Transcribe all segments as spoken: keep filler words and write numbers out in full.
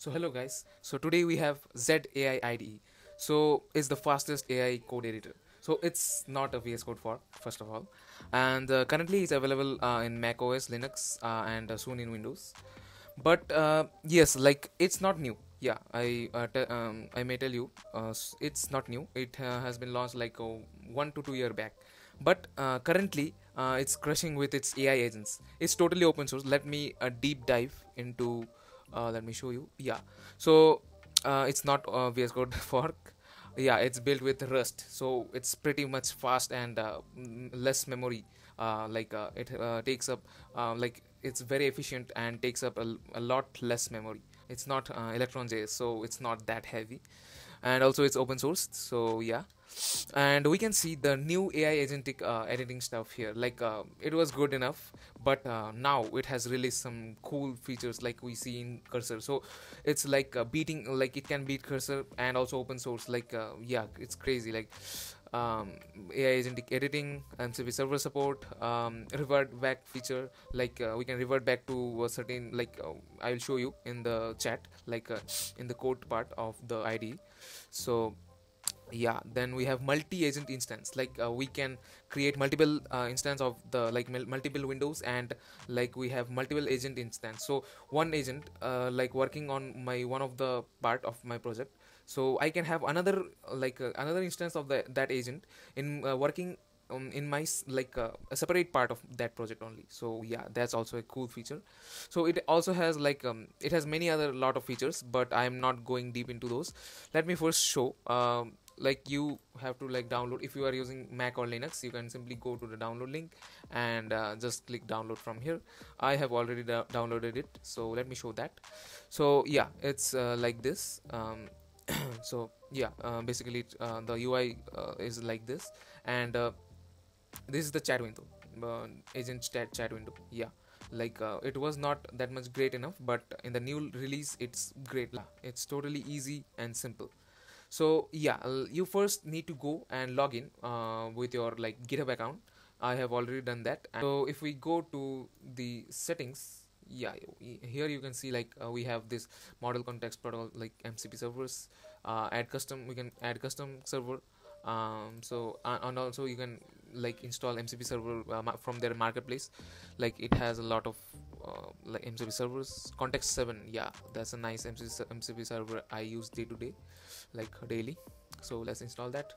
So hello guys, so today we have Zed A I I D E. So it's the fastest A I code editor. So it's not a V S Code fork, first of all, and uh, currently it's available uh, in macOS, Linux, uh, and uh, soon in Windows. But uh, yes, like it's not new. Yeah, I uh, um, I may tell you, uh, it's not new. It uh, has been launched like oh, one to two year back. But uh, currently, uh, it's crushing with its A I agents. It's totally open source. Let me uh, deep dive into. Uh, let me show you. Yeah, so uh, it's not uh, V S Code fork. Yeah, it's built with Rust, so it's pretty much fast and uh, less memory. Uh, like uh, it uh, takes up uh, like it's very efficient and takes up a, a lot less memory. It's not uh, ElectronJS, so it's not that heavy, and also it's open source. So yeah. And we can see the new A I agentic uh, editing stuff here. Like uh, it was good enough, but uh, now it has released some cool features like we see in cursor. So it's like uh, beating, like it can beat cursor, and also open source. Like uh, yeah, it's crazy. Like um, A I agentic editing, M C P server support, um, revert back feature. Like uh, we can revert back to a certain. Like uh, I will show you in the chat. Like uh, in the code part of the I D E. So. Yeah, then we have multi-agent instance. Like uh, we can create multiple uh, instance of the like multiple windows, and like we have multiple agent instance. So one agent uh, like working on my one of the part of my project. So I can have another like uh, another instance of the, that agent in uh, working um, in my like uh, a separate part of that project only. So yeah, that's also a cool feature. So it also has like um, it has many other lot of features, but I am not going deep into those. Let me first show. Um, like you have to like download. If you are using Mac or Linux, you can simply go to the download link and uh, just click download from here. I have already downloaded it, so let me show that. So yeah, it's uh, like this. Um, so yeah, uh, basically it, uh, the U I uh, is like this, and uh, this is the chat window, uh, agent chat chat window. Yeah, like uh, it was not that much great enough, but in the new release it's great. It's totally easy and simple. So yeah, you first need to go and log in uh, with your like GitHub account. I have already done that. And so if we go to the settings, yeah, here you can see like uh, we have this model context protocol, like M C P servers, uh, add custom. We can add custom server. Um, so uh, and also you can like install M C P server uh, from their marketplace. Like it has a lot of uh, like M C P servers. Context seven, yeah, that's a nice M C P server I use day to day, like daily. So let's install that.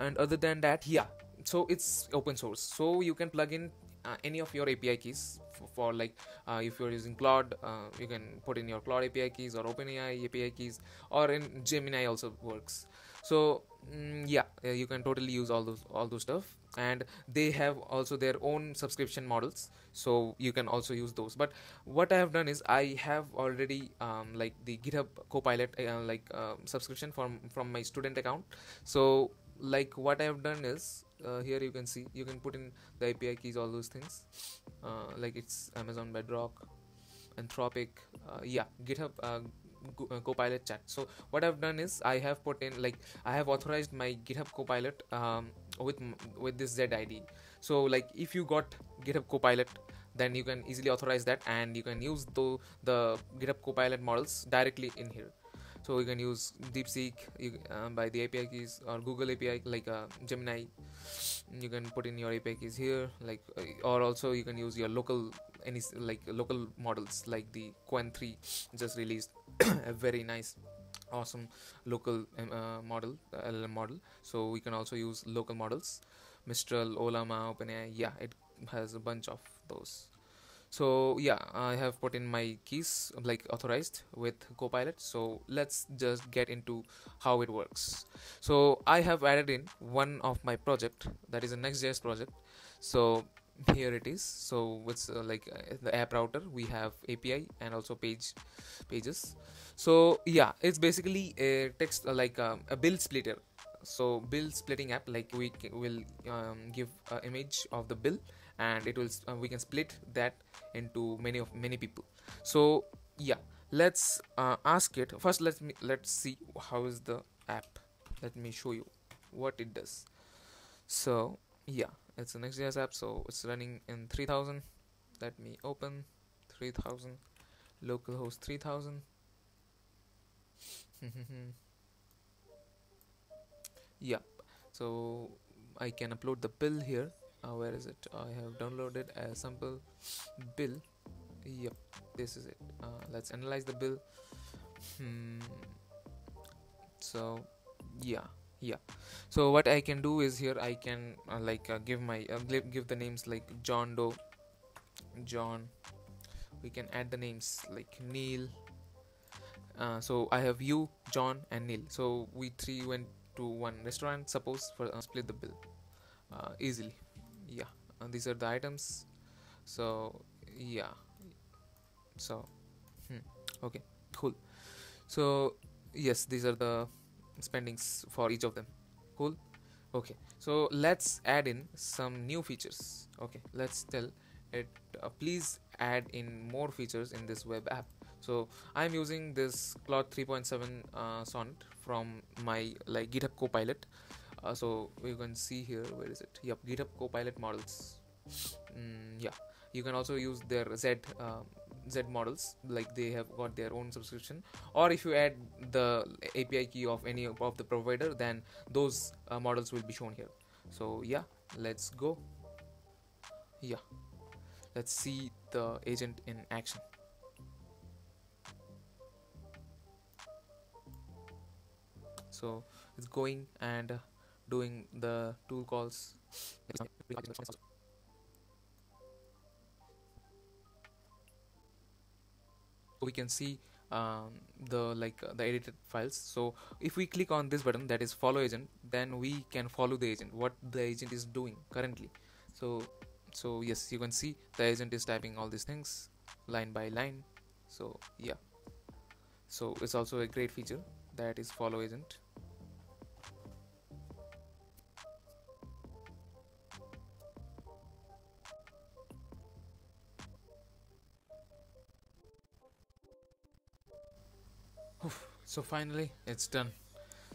And other than that, yeah, so it's open source, so you can plug in uh, any of your A P I keys for, for like uh, if you're using Claude, uh, you can put in your Claude A P I keys or OpenAI A P I keys, or in Gemini also works. So mm, yeah, uh, you can totally use all those all those stuff, and they have also their own subscription models, so you can also use those. But what I have done is I have already um, like the GitHub Copilot uh, like uh, subscription from from my student account. So like what I have done is uh, here you can see you can put in the A P I keys, all those things, uh, like it's Amazon Bedrock, Anthropic, uh, yeah, GitHub uh, Uh, Copilot chat. So what I've done is I have put in like I have authorized my GitHub Copilot um, with with this Zed I D E. So like if you got GitHub Copilot, then you can easily authorize that, and you can use the the GitHub Copilot models directly in here. So you can use DeepSeek you, uh, by the A P I keys, or Google A P I like uh, Gemini. You can put in your A P I keys here, like or also you can use your local. Any like local models, like the Qwen three just released a very nice awesome local uh, model uh, L L M model, so we can also use local models. Mistral, Ollama, OpenAI, yeah, it has a bunch of those. So yeah, I have put in my keys like authorized with Copilot. So let's just get into how it works. So I have added in one of my project, that is a Next.js project. So here it is. So it's uh, like uh, the app router, we have A P I and also page pages. So yeah, it's basically a text uh, like um, a build splitter. So build splitting app, like we will um, give an image of the bill, and it will uh, we can split that into many of many people. So yeah, let's uh, ask it first. Let me let's see how is the app. Let me show you what it does. So yeah, it's a Next.js app, so it's running in three thousand. Let me open three thousand, localhost three thousand. Yeah, so I can upload the bill here. Uh, where is it? I have downloaded a sample bill. Yep, this is it. Uh, let's analyze the bill. Hmm. So yeah, yeah. So what I can do is here I can uh, like uh, give my uh, give the names like John Doe, John. We can add the names like Neil. Uh, so I have you, John, and Neil. So we three went to one restaurant. Suppose for uh, split the bill uh, easily. Yeah, and these are the items. So yeah. So hmm, okay, cool. So yes, these are the spendings for each of them. Cool. Okay, so let's add in some new features. Okay, let's tell it uh, please add in more features in this web app. So I'm using this Claude three point seven uh, Sonnet from my like GitHub Copilot. Uh, so you can see here, where is it? Yep, GitHub Copilot models. Mm, yeah, you can also use their Zed uh, Zed models, like they have got their own subscription. Or if you add the A P I key of any of the provider, then those uh, models will be shown here. So yeah, let's go. Yeah, let's see the agent in action. So it's going and uh, doing the tool calls. We can see um, the like uh, the edited files. So if we click on this button, that is follow agent, then we can follow the agent, what the agent is doing currently. So so yes, you can see the agent is typing all these things line by line. So yeah, so it's also a great feature that is follow agent. So finally it's done.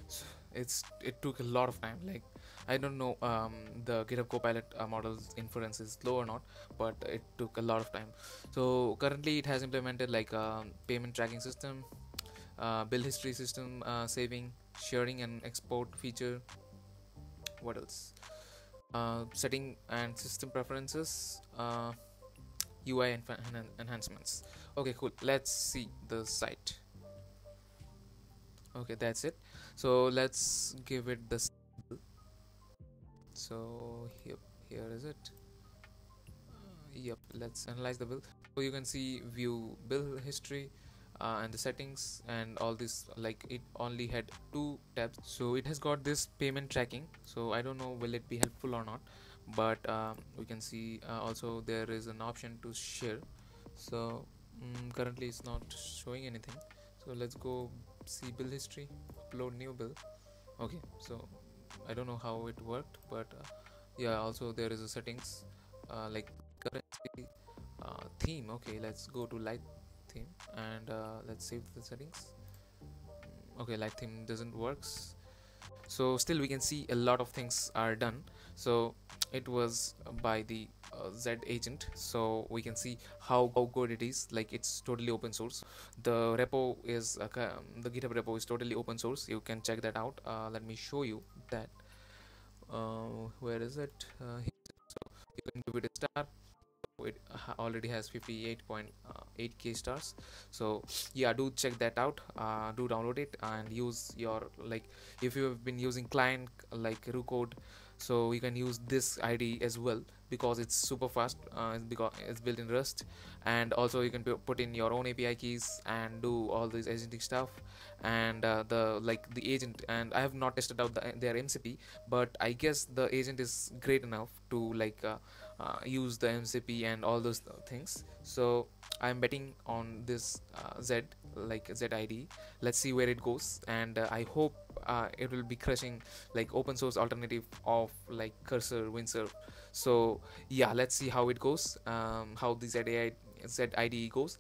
So it's it took a lot of time. Like I don't know um, the GitHub Copilot uh, model's inference is low or not, but it took a lot of time. So currently it has implemented like a payment tracking system, uh, bill history system, uh, saving, sharing and export feature. What else? Uh, setting and system preferences, uh, U I enhan enhancements. Okay, cool. Let's see the site. Okay, that's it. So let's give it the symbol. So here, here is it. Uh, yep, let's analyze the bill. So you can see view bill history uh, and the settings and all this. Like it only had two tabs, so it has got this payment tracking. So I don't know will it be helpful or not, but um, we can see uh, also there is an option to share. So mm, currently it's not showing anything. So let's go see bill history, upload new bill. Okay, so I don't know how it worked, but uh, yeah, also there is a settings uh, like currency uh, theme. Okay, let's go to light theme and uh, let's save the settings. Okay, light theme doesn't works. So still we can see a lot of things are done. So it was by the uh, Zed agent. So we can see how, how good it is. Like it's totally open source. The repo is uh, the GitHub repo is totally open source. You can check that out. Uh, let me show you that. Uh, where is it? Uh, here. So you can give it a star. It already has fifty-eight point eight K stars. So yeah, do check that out. Uh, do download it and use your, like if you have been using client like Rucode, so you can use this I D E as well because it's super fast. Uh, it's because it's built in Rust, and also you can put in your own A P I keys and do all this agentic stuff and uh, the like the agent. And I have not tested out the, their M C P, but I guess the agent is great enough to like uh, uh, use the M C P and all those th things. So I'm betting on this uh, Z like Zed I D E. Let's see where it goes, and uh, I hope uh, it will be crushing like open source alternative of like Cursor, Windsurf. So yeah, let's see how it goes, um, how the Z I D E goes.